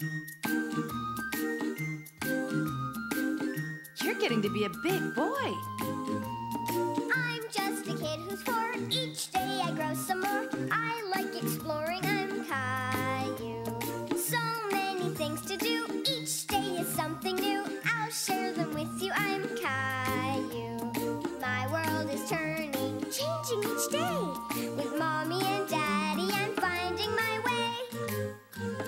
You're getting to be a big boy. I'm just a kid who's 4. Each day I grow some more. I like exploring. I'm Caillou. So many things to do. Each day is something new. I'll share them with you. I'm Caillou. My world is turning, changing each day. With Mommy and Daddy, I'm finding my way.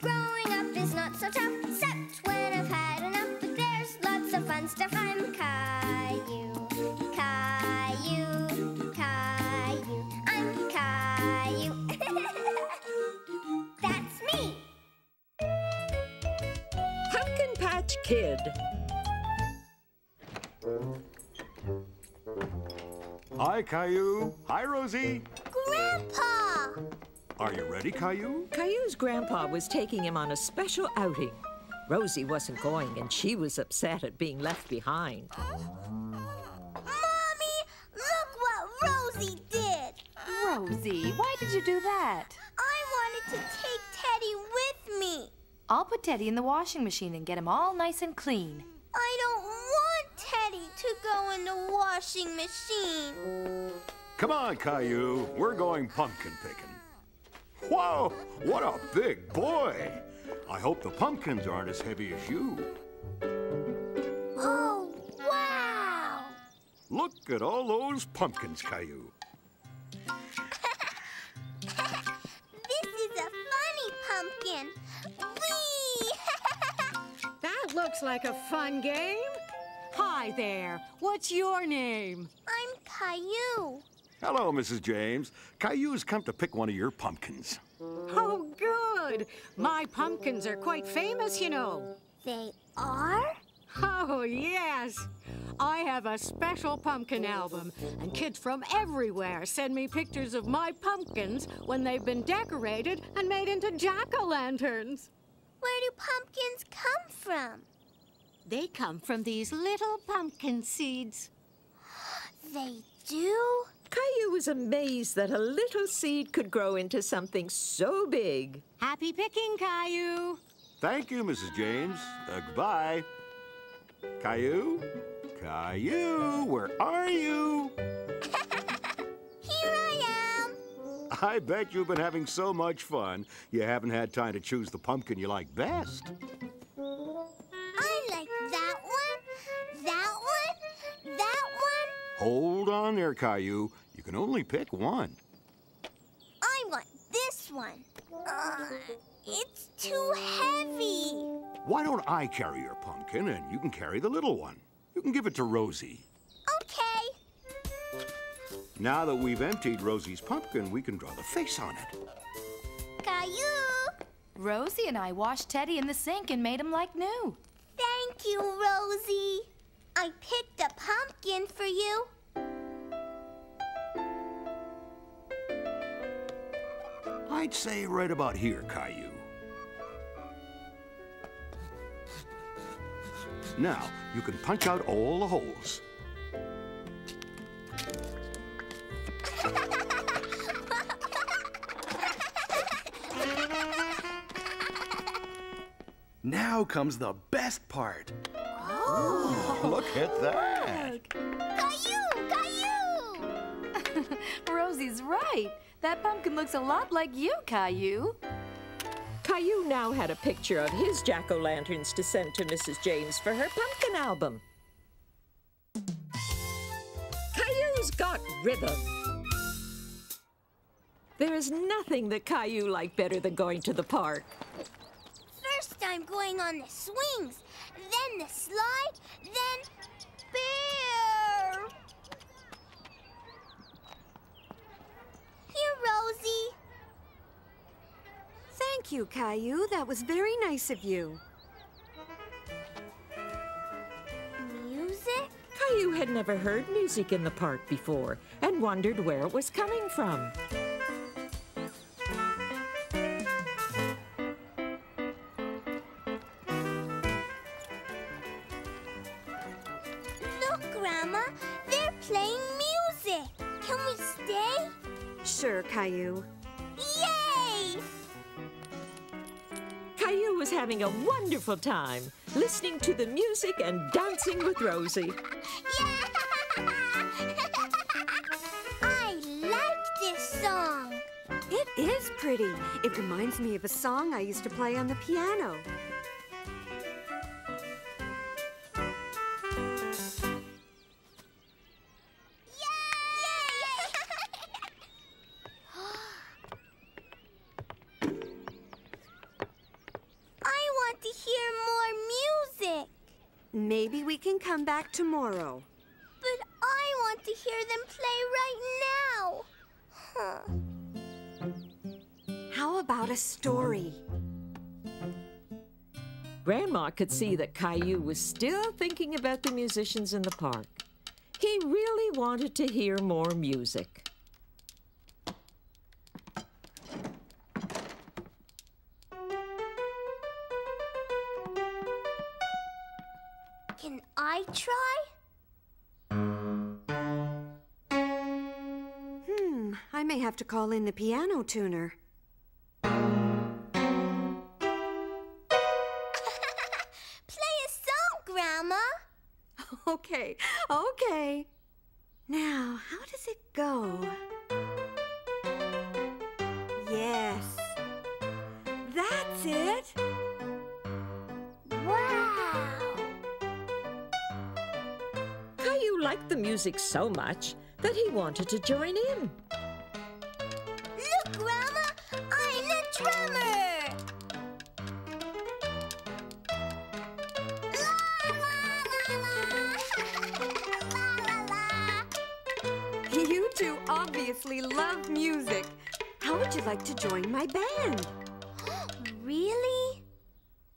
Growing up is not so tough, except when I've had enough. But there's lots of fun stuff. I'm Caillou. Caillou, Caillou, I'm Caillou. That's me! Pumpkin Patch Kid. Hi, Caillou. Hi, Rosie. Grandpa! Are you ready, Caillou? Caillou's grandpa was taking him on a special outing. Rosie wasn't going, and she was upset at being left behind. Mommy, look what Rosie did! Rosie, why did you do that? I wanted to take Teddy with me. I'll put Teddy in the washing machine and get him all nice and clean. I don't want Teddy to go in the washing machine. Come on, Caillou. We're going pumpkin picking. Whoa, what a big boy. I hope the pumpkins aren't as heavy as you. Oh, wow. Look at all those pumpkins, Caillou. This is a funny pumpkin. Whee! That looks like a fun game. Hi there. What's your name? I'm Caillou. Hello, Mrs. James. Caillou's come to pick one of your pumpkins. Oh, good. My pumpkins are quite famous, you know. They are? Oh, yes. I have a special pumpkin album, and kids from everywhere send me pictures of my pumpkins when they've been decorated and made into jack-o'-lanterns. Where do pumpkins come from? They come from these little pumpkin seeds. They do? Caillou was amazed that a little seed could grow into something so big. Happy picking, Caillou. Thank you, Mrs. James. Goodbye. Caillou? Caillou, where are you? Here I am. I bet you've been having so much fun, you haven't had time to choose the pumpkin you like best. I like that one, that one, that one. Hold on there, Caillou. You can only pick one. I want this one. It's too heavy. Why don't I carry your pumpkin and you can carry the little one? You can give it to Rosie. Okay. Now that we've emptied Rosie's pumpkin, we can draw the face on it. Caillou! Rosie and I washed Teddy in the sink and made him like new. Thank you, Rosie. I picked a pumpkin for you. I'd say right about here, Caillou. Now, you can punch out all the holes. Now comes the best part. Oh, look at that. Caillou! Caillou! Rosie's right. That pumpkin looks a lot like you, Caillou. Caillou now had a picture of his jack-o'-lanterns to send to Mrs. James for her pumpkin album. Caillou's got rhythm. There is nothing that Caillou liked better than going to the park. First I'm going on the swings, then the slide, then bear. Here, Rosie. Thank you, Caillou. That was very nice of you. Music? Caillou had never heard music in the park before and wondered where it was coming from. They're playing music. Can we stay? Sure, Caillou. Yay! Caillou was was having a wonderful time listening to the music and dancing with Rosie. Yeah! I like this song. It is pretty. It reminds me of a song I used to play on the piano. Maybe we can come back tomorrow. But I want to hear them play right now. How about a story? Grandma could see that Caillou was still thinking about the musicians in the park. He really wanted to hear more music. Can I try? I may have to call in the piano tuner. Play a song, Grandma. Okay, okay. Now, how does it go? Yes. That's it. Liked the music so much that he wanted to join in. Look, Grandma! I'm the drummer! La, la, la, la. La, la, la. You two obviously love music. How would you like to join my band? Really?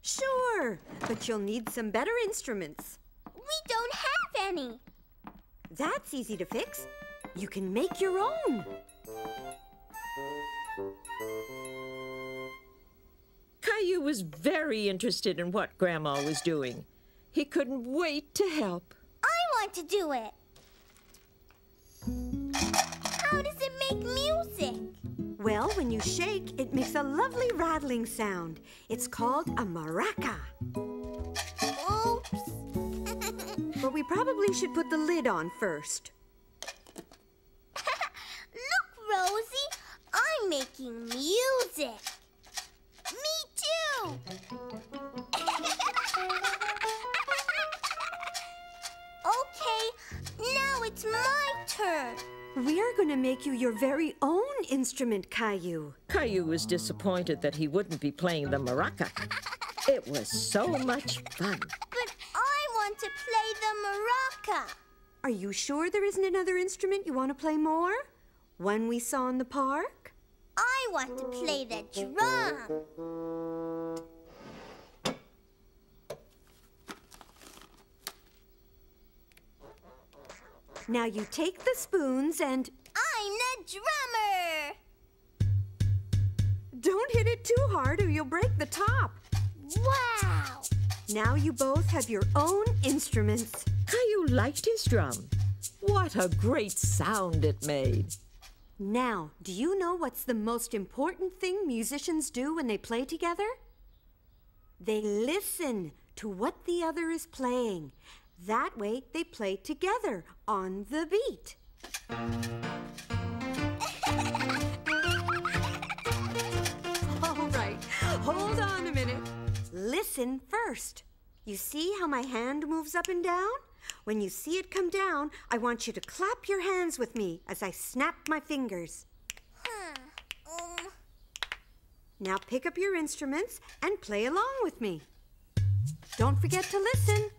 Sure, but you'll need some better instruments. We don't have any. That's easy to fix. You can make your own. Caillou was very interested in what Grandma was doing. He couldn't wait to help. I want to do it. How does it make music? Well, when you shake, it makes a lovely rattling sound. It's called a maraca. Oops. But we probably should put the lid on first. Look, Rosie, I'm making music. Me too. Okay, now it's my turn. We're going to make you your very own instrument, Caillou. Caillou was disappointed that he wouldn't be playing the maraca. It was so much fun. To play the maraca. Are you sure there isn't another instrument you want to play more? One we saw in the park? I want to play the drum. Now you take the spoons and... I'm the drummer! Don't hit it too hard or you'll break the top. Wow! Now you both have your own instruments. Caillou liked his drum. What a great sound it made. Now, do you know what's the most important thing musicians do when they play together? They listen to what the other is playing. That way, they play together on the beat. All right, hold on a minute. Listen first. You see how my hand moves up and down? When you see it come down, I want you to clap your hands with me as I snap my fingers. Now pick up your instruments and play along with me. Don't forget to listen.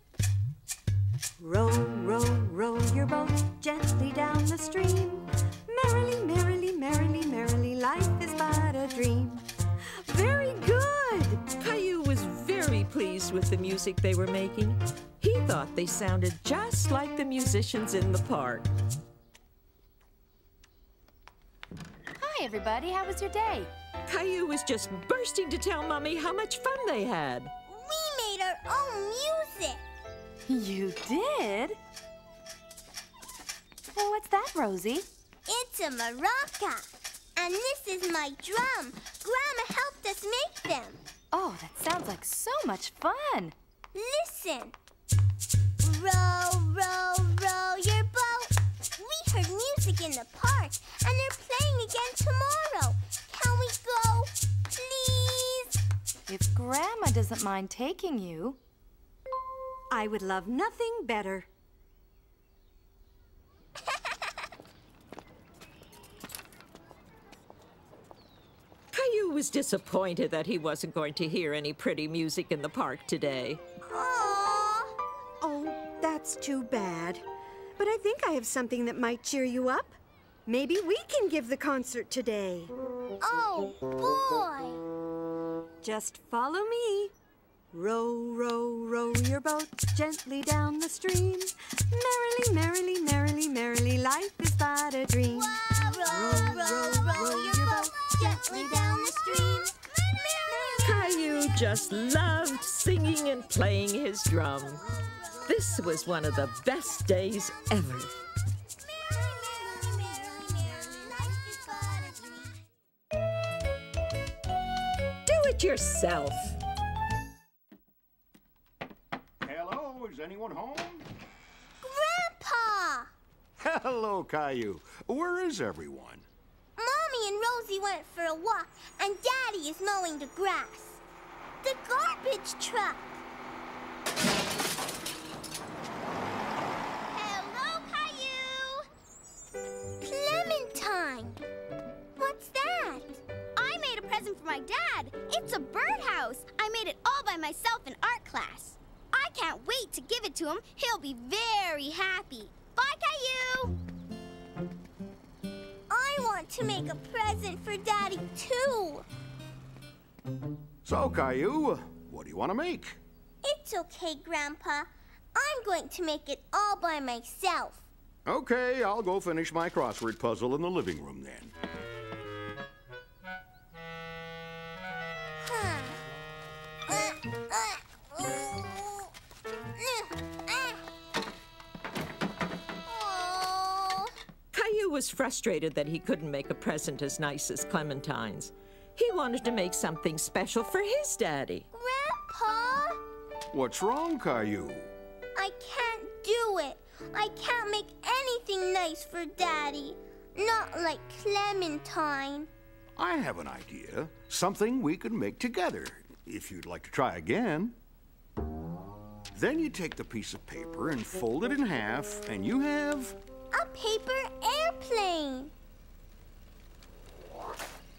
Row, row, row your boat gently down the stream. Merrily, merrily, merrily, merrily, life is but a dream. Very good! Caillou was very pleased with the music they were making. He thought they sounded just like the musicians in the park. Hi, everybody. How was your day? Caillou was just bursting to tell Mommy how much fun they had. We made our own music! You did? Well, what's that, Rosie? It's a maraca. And this is my drum. Grandma helped us make them. Oh, that sounds like so much fun. Listen. Row, row, row your boat. We heard music in the park, and they're playing again tomorrow. Can we go, please? If Grandma doesn't mind taking you. I would love nothing better. Caillou was disappointed that he wasn't going to hear any pretty music in the park today. Aww. Oh, that's too bad. But I think I have something that might cheer you up. Maybe we can give the concert today. Oh, boy! Just follow me. Row, row, row your boat gently down the stream. Merrily, merrily, merrily, merrily, life is but a dream. Row, row, row, row your boat gently down the stream. Caillou just loved singing and playing his drum. This was one of the best days ever. Do it yourself. Hello, is anyone home? Grandpa! Hello, Caillou. Where is everyone? Mommy and Rosie went for a walk, and Daddy is mowing the grass. The garbage truck. Hello, Caillou! Clementine! What's that? I made a present for my dad. It's a birdhouse. I made it all by myself in art class. I can't wait to give it to him. He'll be very happy. Bye, Caillou! I want to make a present for Daddy, too. So, Caillou, what do you want to make? It's okay, Grandpa. I'm going to make it all by myself. Okay, I'll go finish my crossword puzzle in the living room then. Caillou was frustrated that he couldn't make a present as nice as Clementine's. He wanted to make something special for his daddy. Grandpa! What's wrong, Caillou? I can't do it. I can't make anything nice for Daddy. Not like Clementine. I have an idea. Something we could make together, if you'd like to try again. Then you take the piece of paper and fold it in half, and you have... a paper airplane.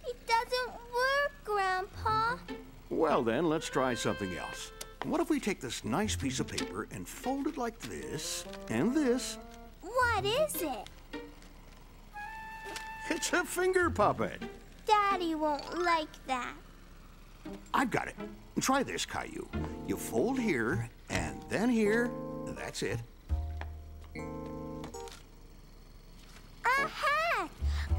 It doesn't work, Grandpa. Well then, let's try something else. What if we take this nice piece of paper and fold it like this and this? What is it? It's a finger puppet. Daddy won't like that. I've got it. Try this, Caillou. You fold here and then here. That's it. A hat!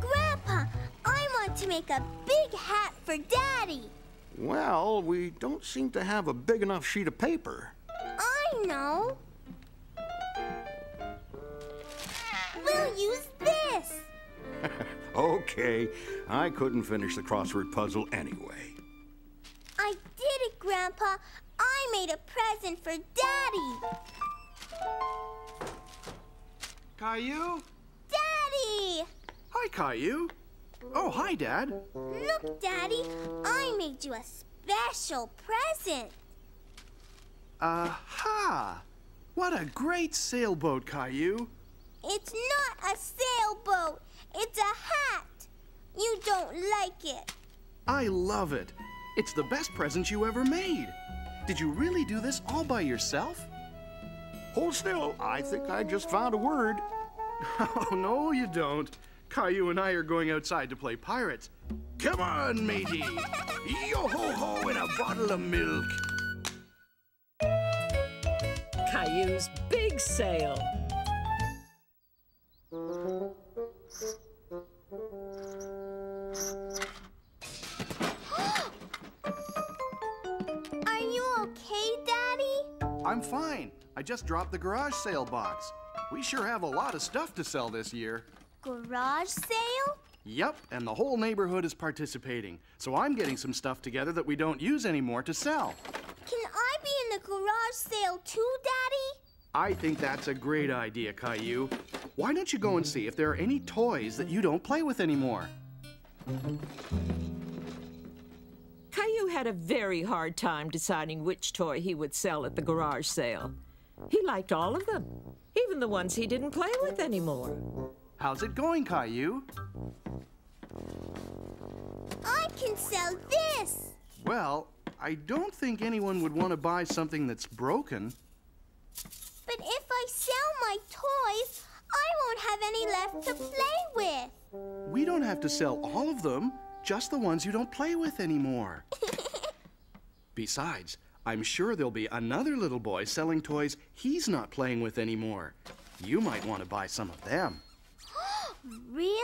Grandpa, I want to make a big hat for Daddy. Well, we don't seem to have a big enough sheet of paper. I know. We'll use this. Okay. I couldn't finish the crossword puzzle anyway. I did it, Grandpa. I made a present for Daddy. Caillou? Daddy! Hi, Caillou. Oh, hi, Dad. Look, Daddy, I made you a special present. Aha! What a great sailboat, Caillou. It's not a sailboat. It's a hat. You don't like it. I love it. It's the best present you ever made. Did you really do this all by yourself? Hold still. I think I just found a word. Oh, no, you don't. Caillou and I are going outside to play pirates. Come on, matey! Yo-ho-ho and a bottle of milk! Caillou's big sail. Are you okay, Daddy? I'm fine. I just dropped the garage sale box. We sure have a lot of stuff to sell this year. Garage sale? Yep, and the whole neighborhood is participating. So I'm getting some stuff together that we don't use anymore to sell. Can I be in the garage sale too, Daddy? I think that's a great idea, Caillou. Why don't you go and see if there are any toys that you don't play with anymore? Caillou had a very hard time deciding which toy he would sell at the garage sale. He liked all of them, even the ones he didn't play with anymore. How's it going, Caillou? I can sell this! Well, I don't think anyone would want to buy something that's broken. But if I sell my toys, I won't have any left to play with. We don't have to sell all of them, just the ones you don't play with anymore. Besides, I'm sure there'll be another little boy selling toys he's not playing with anymore. You might want to buy some of them. Really?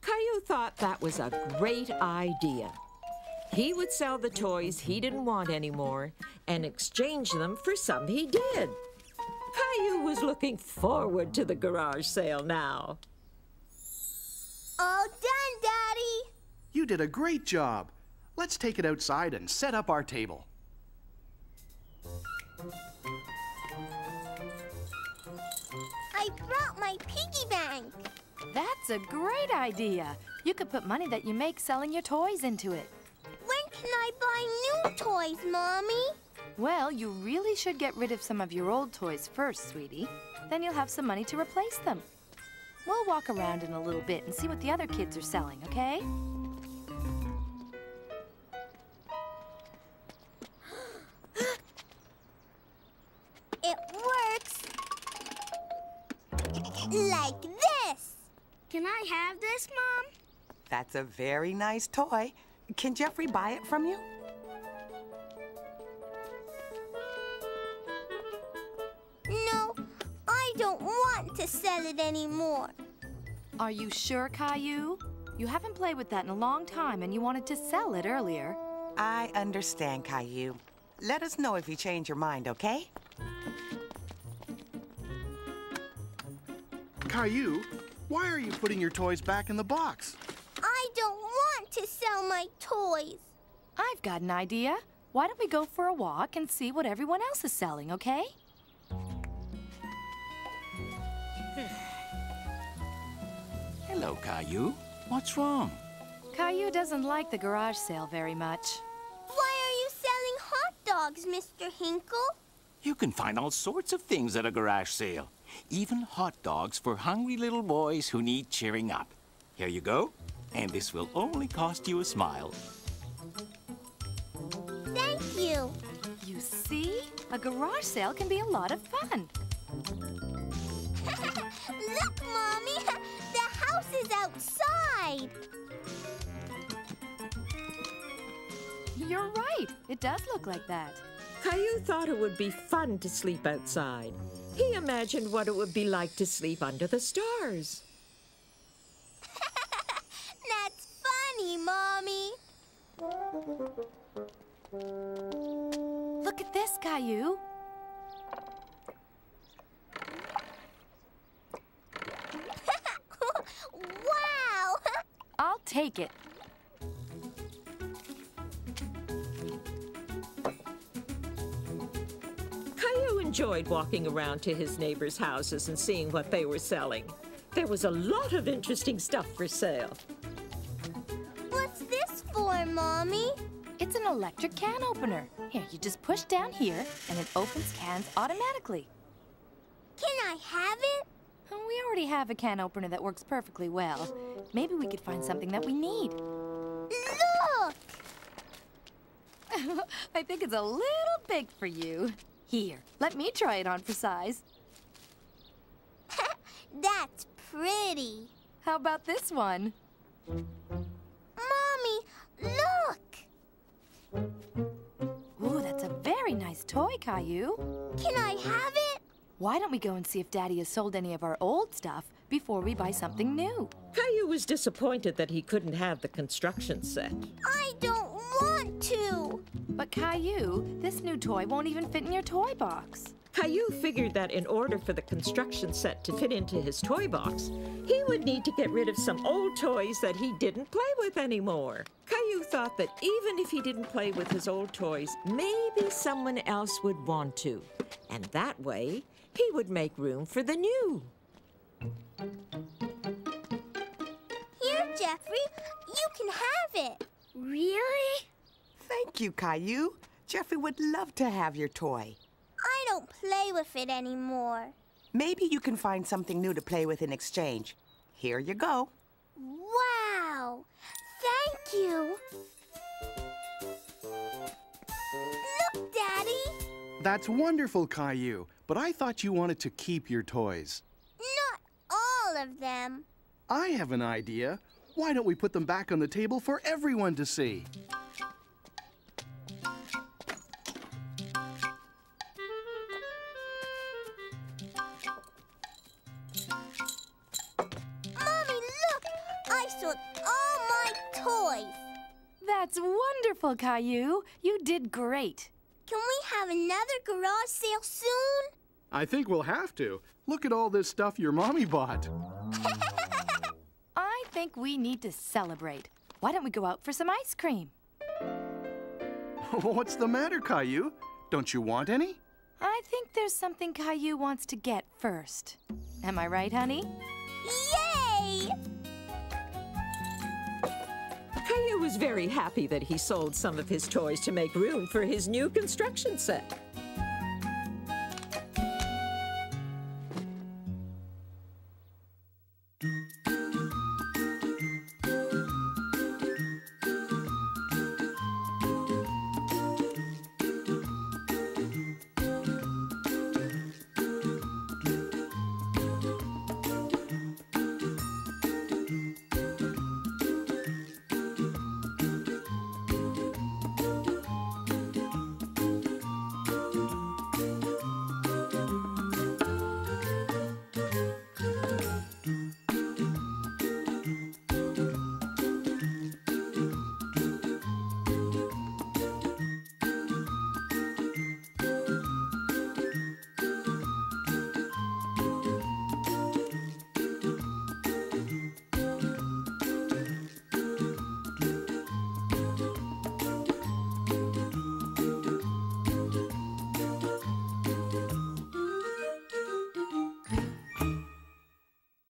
Caillou thought that was a great idea. He would sell the toys he didn't want anymore and exchange them for some he did. Caillou was looking forward to the garage sale now. All done, Daddy! You did a great job. Let's take it outside and set up our table. I brought my piggy bank. That's a great idea. You could put money that you make selling your toys into it. When can I buy new toys, Mommy? Well, you really should get rid of some of your old toys first, sweetie. Then you'll have some money to replace them. We'll walk around in a little bit and see what the other kids are selling, okay? It works like this. Can I have this, Mom? That's a very nice toy. Can Jeffrey buy it from you? No, I don't want to sell it anymore. Are you sure, Caillou? You haven't played with that in a long time and you wanted to sell it earlier. I understand, Caillou. Let us know if you change your mind, okay? Caillou, why are you putting your toys back in the box? I don't want to sell my toys. I've got an idea. Why don't we go for a walk and see what everyone else is selling, okay? Hello, Caillou. What's wrong? Caillou doesn't like the garage sale very much. Why are you selling hot dogs, Mr. Hinkle? You can find all sorts of things at a garage sale. Even hot dogs for hungry little boys who need cheering up. Here you go, and this will only cost you a smile. Thank you. You see, a garage sale can be a lot of fun. Look, Mommy, the house is outside. You're right, it does look like that. Caillou thought it would be fun to sleep outside. He imagined what it would be like to sleep under the stars. That's funny, Mommy. Look at this, Caillou. Wow! I'll take it. Enjoyed walking around to his neighbors' houses and seeing what they were selling. There was a lot of interesting stuff for sale. What's this for, Mommy? It's an electric can opener. Here, you just push down here and it opens cans automatically. Can I have it? We already have a can opener that works perfectly well. Maybe we could find something that we need. Look! I think it's a little big for you. Here, let me try it on for size. That's pretty. How about this one? Mommy, look! Ooh, that's a very nice toy, Caillou. Can I have it? Why don't we go and see if Daddy has sold any of our old stuff before we buy something new? Caillou was disappointed that he couldn't have the construction set. I don't want to. But Caillou, this new toy won't even fit in your toy box. Caillou figured that in order for the construction set to fit into his toy box, he would need to get rid of some old toys that he didn't play with anymore. Caillou thought that even if he didn't play with his old toys, maybe someone else would want to. And that way, he would make room for the new. Here, Jeffrey, you can have it. Really? Thank you, Caillou. Jeffrey would love to have your toy. I don't play with it anymore. Maybe you can find something new to play with in exchange. Here you go. Wow! Thank you! Look, Daddy! That's wonderful, Caillou. But I thought you wanted to keep your toys. Not all of them. I have an idea. Why don't we put them back on the table for everyone to see? That's wonderful, Caillou. You did great. Can we have another garage sale soon? I think we'll have to. Look at all this stuff your mommy bought. I think we need to celebrate. Why don't we go out for some ice cream? What's the matter, Caillou? Don't you want any? I think there's something Caillou wants to get first. Am I right, honey? Yay! Caillou was very happy that he sold some of his toys to make room for his new construction set.